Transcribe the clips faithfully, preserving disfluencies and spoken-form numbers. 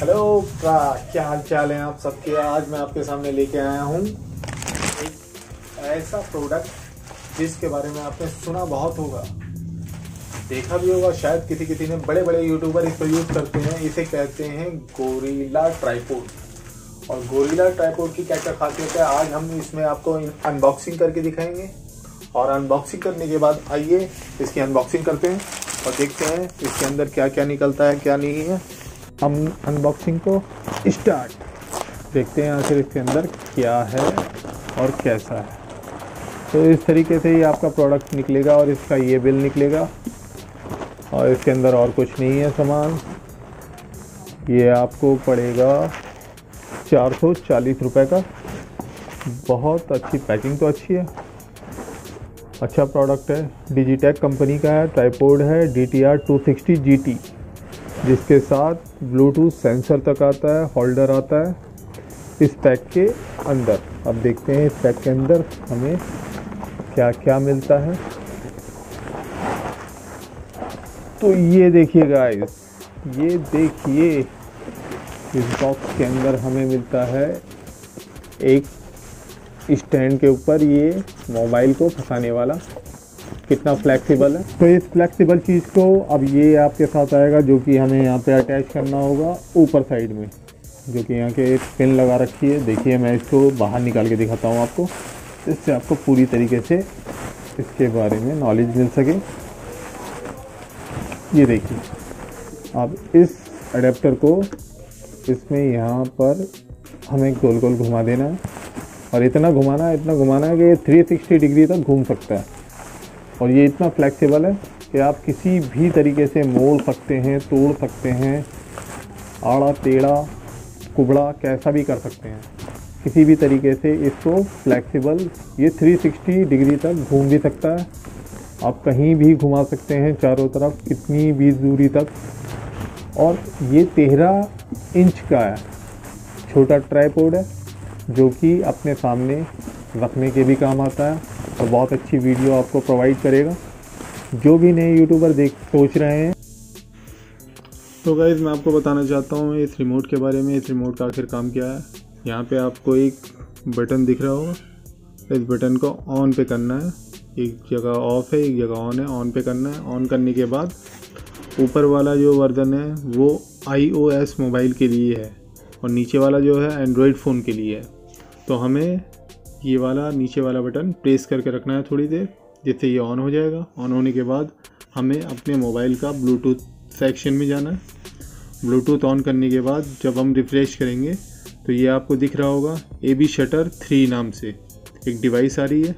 Hello का क्या हाल चाल है आप सबके। आज मैं आपके सामने लेके आया हूँ एक ऐसा प्रोडक्ट जिसके बारे में आपने सुना बहुत होगा, देखा भी होगा, शायद किसी किसी ने। बड़े बड़े यूट्यूबर इसको यूज़ करते हैं। इसे कहते हैं गोरिल्ला ट्राइपॉड। और गोरिल्ला ट्राइपॉड की क्या क्या खासियत है, आज हम इसमें आपको अनबॉक्सिंग करके दिखाएंगे। और अनबॉक्सिंग करने के बाद आइए इसकी अनबॉक्सिंग करते हैं और देखते हैं इसके अंदर क्या क्या निकलता है क्या नहीं है। हम अनबॉक्सिंग को स्टार्ट देखते हैं आखिर इसके अंदर क्या है और कैसा है। तो इस तरीके से ही आपका प्रोडक्ट निकलेगा और इसका ये बिल निकलेगा और इसके अंदर और कुछ नहीं है सामान। ये आपको पड़ेगा चार सौ चालीस रुपये का। बहुत अच्छी पैकिंग तो अच्छी है, अच्छा प्रोडक्ट है। डिजिटेक कंपनी का है, ट्राइपॉड है, D T R two sixty G T, जिसके साथ ब्लूटूथ सेंसर तक आता है, होल्डर आता है इस पैक के अंदर। अब देखते हैं इस पैक के अंदर हमें क्या क्या मिलता है। तो ये देखिए गाइस, ये देखिए इस बॉक्स के अंदर हमें मिलता है एक स्टैंड के ऊपर ये मोबाइल को फंसाने वाला। कितना फ्लेक्सिबल है। तो इस फ्लेक्सिबल चीज़ को अब ये आपके साथ आएगा, जो कि हमें यहाँ पे अटैच करना होगा ऊपर साइड में, जो कि यहाँ के पिन लगा रखी है। देखिए मैं इसको बाहर निकाल के दिखाता हूँ आपको, इससे आपको पूरी तरीके से इसके बारे में नॉलेज मिल सके। ये देखिए अब इस अडेप्टर को इसमें यहाँ पर हमें गोल गोल घुमा देना है और इतना घुमाना है इतना घुमाना है कि ये तीन सौ साठ डिग्री तक घूम सकता है। और ये इतना फ्लेक्सिबल है कि आप किसी भी तरीके से मोड़ सकते हैं, तोड़ सकते हैं, आड़ा टेढ़ा कुबड़ा कैसा भी कर सकते हैं। किसी भी तरीके से इसको फ्लेक्सिबल, ये तीन सौ साठ डिग्री तक घूम भी सकता है। आप कहीं भी घुमा सकते हैं चारों तरफ, कितनी भी दूरी तक। और ये तेरह इंच का है, छोटा ट्राइपॉड है, जो कि अपने सामने रखने के भी काम आता है और बहुत अच्छी वीडियो आपको प्रोवाइड करेगा, जो भी नए यूट्यूबर देख सोच रहे हैं। तो गाइज़ मैं आपको बताना चाहता हूँ इस रिमोट के बारे में। इस रिमोट का आखिर काम क्या है। यहाँ पे आपको एक बटन दिख रहा होगा, इस बटन को ऑन पे करना है। एक जगह ऑफ़ है, एक जगह ऑन है। ऑन पे करना है। ऑन करने के बाद ऊपर वाला जो वर्जन है वो आई ओ एस मोबाइल के लिए है और नीचे वाला जो है एंड्रॉयड फ़ोन के लिए है। तो हमें ये वाला नीचे वाला बटन प्रेस करके रखना है थोड़ी देर, जिससे ये ऑन हो जाएगा। ऑन होने के बाद हमें अपने मोबाइल का ब्लूटूथ सेक्शन में जाना है। ब्लूटूथ ऑन करने के बाद जब हम रिफ़्रेश करेंगे तो ये आपको दिख रहा होगा ए बी शटर थ्री नाम से एक डिवाइस आ रही है,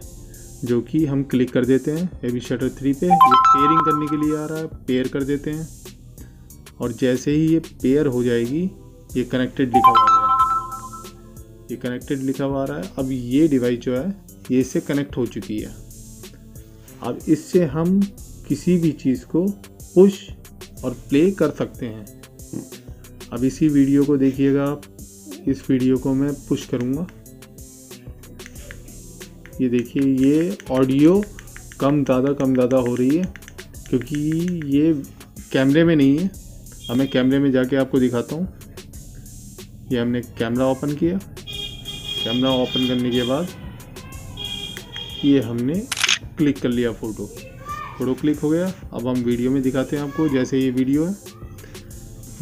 जो कि हम क्लिक कर देते हैं ए बी शटर थ्री पे। ये पेयरिंग करने के लिए आ रहा है, पेयर कर देते हैं। और जैसे ही ये पेयर हो जाएगी, ये कनेक्टेड लिखा हुआ आ रहा है, ये कनेक्टेड लिखा हुआ आ रहा है। अब ये डिवाइस जो है ये इससे कनेक्ट हो चुकी है। अब इससे हम किसी भी चीज़ को पुश और प्ले कर सकते हैं। अब इसी वीडियो को देखिएगा आप, इस वीडियो को मैं पुश करूँगा। ये देखिए ये ऑडियो कम ज़्यादा कम ज़्यादा हो रही है, क्योंकि ये कैमरे में नहीं है। अब मैं कैमरे में जाके आपको दिखाता हूँ। ये हमने कैमरा ओपन किया। कैमरा ओपन करने के बाद ये हमने क्लिक कर लिया, फ़ोटो फ़ोटो क्लिक हो गया। अब हम वीडियो में दिखाते हैं आपको। जैसे ये वीडियो है,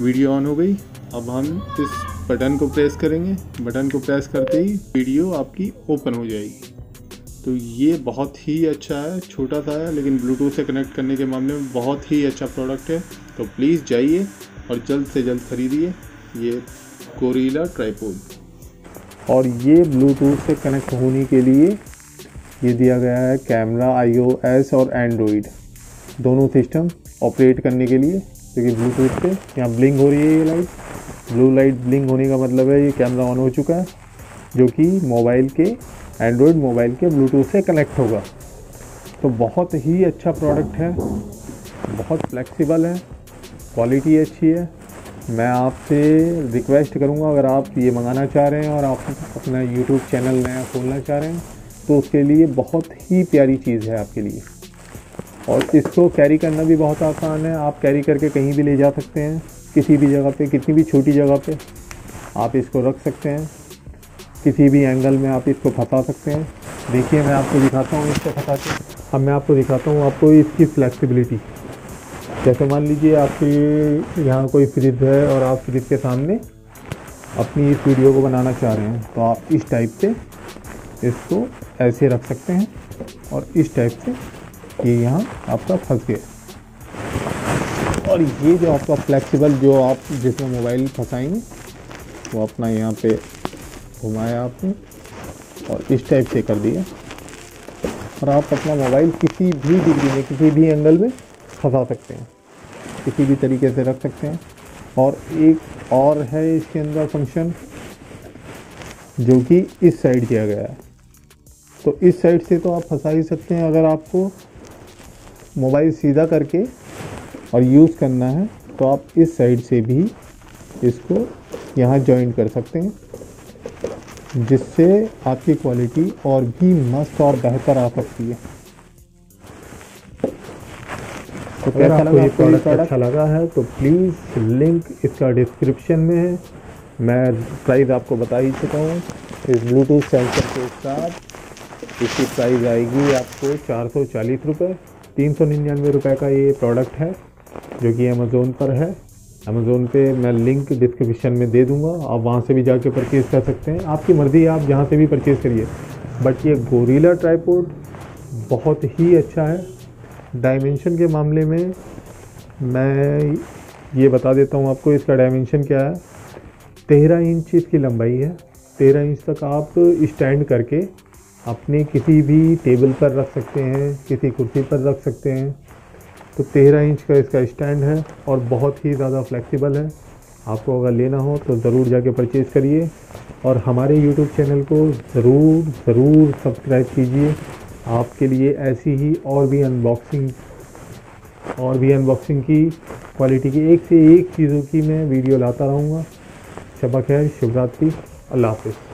वीडियो ऑन हो गई। अब हम इस बटन को प्रेस करेंगे। बटन को प्रेस करते ही वीडियो आपकी ओपन हो जाएगी। तो ये बहुत ही अच्छा है, छोटा सा है, लेकिन ब्लूटूथ से कनेक्ट करने के मामले में बहुत ही अच्छा प्रोडक्ट है। तो प्लीज़ जाइए और जल्द से जल्द खरीदिए ये गोरिल्ला ट्राइपॉड। और ये ब्लूटूथ से कनेक्ट होने के लिए ये दिया गया है कैमरा, आई ओ एस और एंड्रॉइड दोनों सिस्टम ऑपरेट करने के लिए, क्योंकि ब्लूटूथ पे यहाँ ब्लिंग हो रही है। ये लाइट, ब्लू लाइट ब्लिंग होने का मतलब है ये कैमरा ऑन हो चुका है, जो कि मोबाइल के, एंड्रॉयड मोबाइल के ब्लूटूथ से कनेक्ट होगा। तो बहुत ही अच्छा प्रोडक्ट है, बहुत फ्लेक्सिबल है, क्वालिटी अच्छी है। मैं आपसे रिक्वेस्ट करूंगा, अगर आप ये मंगाना चाह रहे हैं और आप अपना यूट्यूब चैनल नया खोलना चाह रहे हैं तो उसके लिए बहुत ही प्यारी चीज़ है आपके लिए। और इसको कैरी करना भी बहुत आसान है, आप कैरी करके कहीं भी ले जा सकते हैं। किसी भी जगह पे, किसी भी छोटी जगह पे आप इसको रख सकते हैं, किसी भी एंगल में आप इसको फंसा सकते हैं। देखिए मैं आपको दिखाता हूँ इसको फंसा के, अब मैं आपको दिखाता हूँ आपको इसकी फ्लैक्सिबिलिटी। जैसे मान लीजिए आपकी यहाँ कोई फ्रिज है और आप फ्रिज के सामने अपनी इस वीडियो को बनाना चाह रहे हैं, तो आप इस टाइप से इसको ऐसे रख सकते हैं और इस टाइप से ये यह यहाँ आपका फंस गया। और ये जो आपका फ्लेक्सिबल जो आप जिसमें मोबाइल फंसाएंगे वो अपना यहाँ पे घुमाया आपने और इस टाइप से कर दिया और आप अपना मोबाइल किसी भी डिग्री में, किसी भी एंगल में फंसा सकते हैं, किसी भी तरीके से रख सकते हैं। और एक और है इसके अंदर फंक्शन जो कि इस साइड किया गया है, तो इस साइड से तो आप फंसा ही सकते हैं। अगर आपको मोबाइल सीधा करके और यूज़ करना है तो आप इस साइड से भी इसको यहाँ जॉइन कर सकते हैं, जिससे आपकी क्वालिटी और भी मस्त और बेहतर आ सकती है। तो अगर आपको ये प्रोडक्ट अच्छा लगा है तो प्लीज़ लिंक इसका डिस्क्रिप्शन में है। मैं प्राइस आपको बता ही चुका हूँ। इस ब्लूटूथ सेंसर के साथ इसकी प्राइस आएगी आपको चार सौ चालीस रुपये तीन सौ निन्यानवे रुपये का ये प्रोडक्ट है, जो कि अमेज़ोन पर है। अमेज़ोन पे मैं लिंक डिस्क्रिप्शन में दे दूँगा, आप वहाँ से भी जाके परचेज़ कर सकते हैं। आपकी मर्ज़ी, आप जहाँ से भी परचेज़ करिए। बट ये गोरिल्ला ट्राइपॉड बहुत ही अच्छा है। डायमेंशन के मामले में मैं ये बता देता हूँ आपको इसका डायमेंशन क्या है। तेरह इंच इसकी लंबाई है। तेरह इंच तक आप स्टैंड करके अपने किसी भी टेबल पर रख सकते हैं, किसी कुर्सी पर रख सकते हैं। तो तेरह इंच का इसका स्टैंड है और बहुत ही ज़्यादा फ्लेक्सिबल है। आपको अगर लेना हो तो ज़रूर जाके परचेज़ करिए और हमारे यूट्यूब चैनल को ज़रूर ज़रूर सब्सक्राइब कीजिए। आपके लिए ऐसी ही और भी अनबॉक्सिंग और भी अनबॉक्सिंग की क्वालिटी की एक से एक चीज़ों की मैं वीडियो लाता रहूँगा। शबक है, शुभ रात्रि, अल्लाह हाफिज़।